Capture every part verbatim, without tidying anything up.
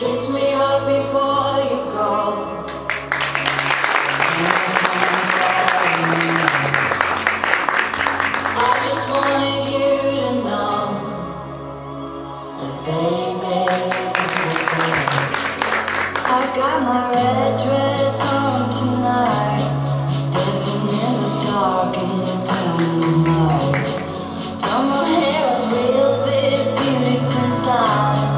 Kiss me up before you go. I just wanted you to know that, baby, I got my red dress on tonight, dancing in the dark in the pale moonlight. Done my hair up real big, beauty queen style.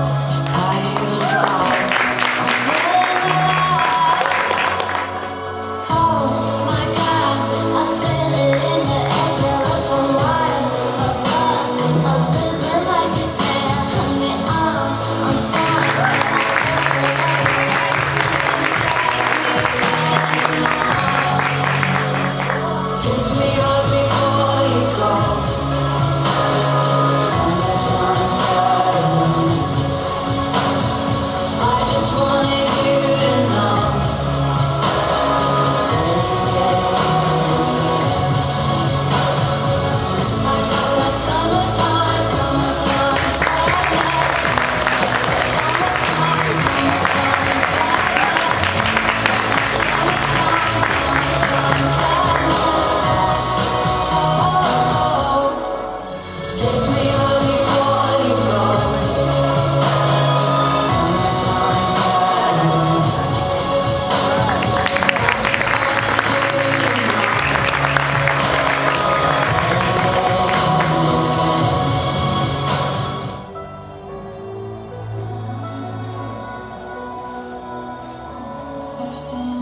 I've seen